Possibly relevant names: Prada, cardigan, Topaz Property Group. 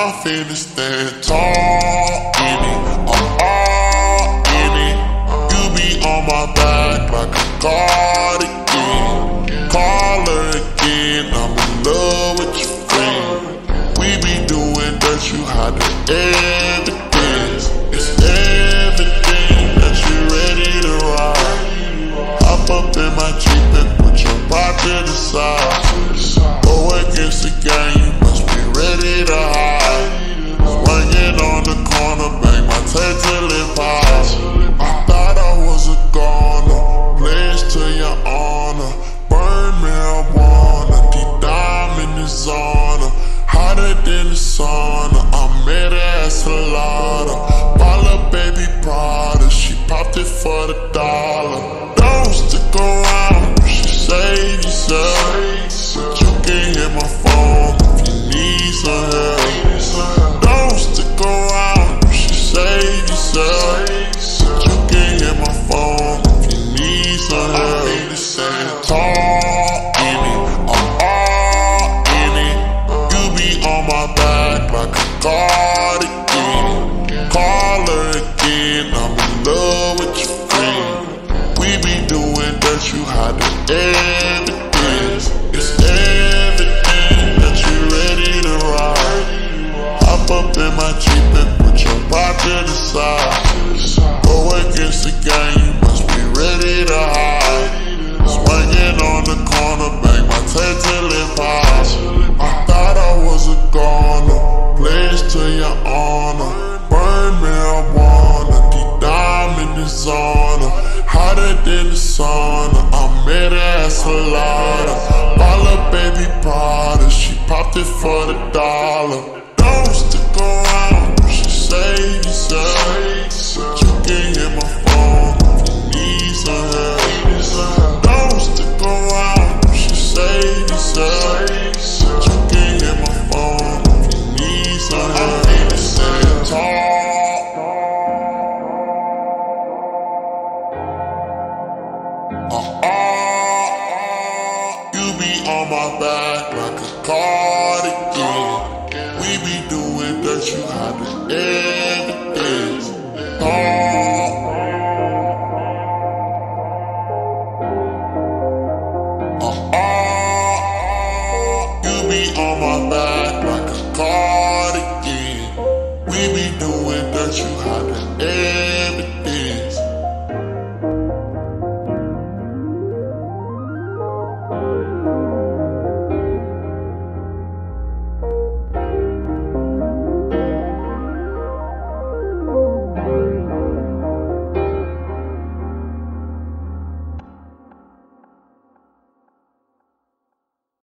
I finna stand tall in it, I'm all in it. You be on my back like a cardigan. Call her again, I'm in love with your friend. We be doing dirt, you hide the everything. It's everything that you ready to ride. Hop up in my Jeep and put your pop to the side. Go against the game, you must be ready to hide. I met her at Salada. Baller baby Prada, she popped it for the $1. Don't stick around, you should save yourself. But you can hit my phone if you need some help. Don't stick around, you should save yourself. But you can hit my phone if you need some help. I need to stand tall in it, I'm all in it. You be on my back like a cardigan, call her again, I'm in love with your friend. We be doing dirt, you hide the evidence. It's everything that you ready to ride. Hop up in my Jeep and put your pop to the side. Go against the game, you must be ready to hide. Swinging on the corner, bang my tail till it pops. I thought I was a goner, pledge to your honor, burn marijuana, the diamond is on her, hotter than the sauna. I met her at Salada, baller baby Prada, she popped it for the $1. Don't stick around, you should save yourself. You can hit my phone if you need some help. Don't stick around, you should save yourself. You can hit my phone. I need to stand tall. You be on my back like a cardigan. We be doing dirt, you hide the air.